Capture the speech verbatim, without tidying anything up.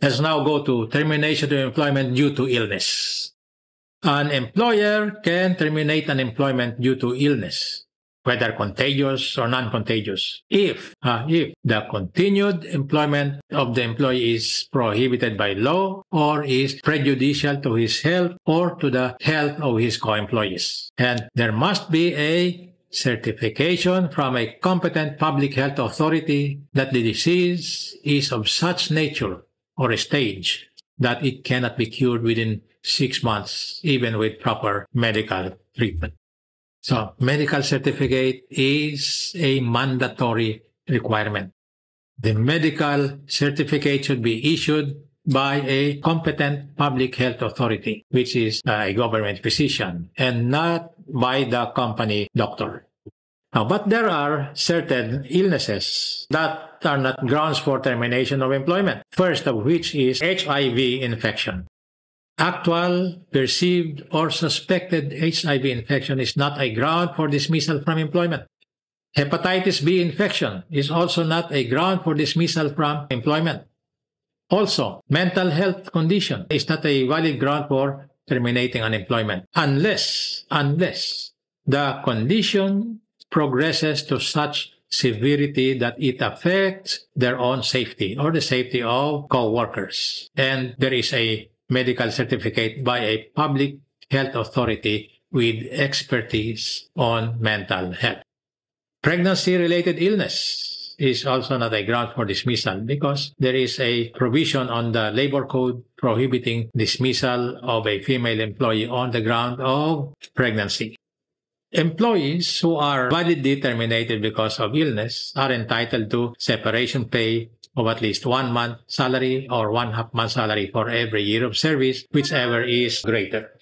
has now go to termination of employment due to illness. An employer can terminate an employment due to illness, whether contagious or non-contagious, if, uh, if the continued employment of the employee is prohibited by law or is prejudicial to his health or to the health of his co-employees. And there must be a certification from a competent public health authority that the disease is of such nature or a stage that it cannot be cured within six months, even with proper medical treatment. So, medical certificate is a mandatory requirement. The medical certificate should be issued by a competent public health authority, which is a government physician, and not by the company doctor. Now, but there are certain illnesses that are not grounds for termination of employment, first of which is H I V infection. Actual, perceived, or suspected H I V infection is not a ground for dismissal from employment. Hepatitis B infection is also not a ground for dismissal from employment. Also, mental health condition is not a valid ground for terminating unemployment unless, unless the condition progresses to such severity that it affects their own safety or the safety of co-workers. And there is a medical certificate by a public health authority with expertise on mental health. Pregnancy-related illness is also not a ground for dismissal because there is a provision on the labor code prohibiting dismissal of a female employee on the ground of pregnancy. Employees who are validly terminated because of illness are entitled to separation pay of at least one month salary or one half month salary for every year of service, whichever is greater.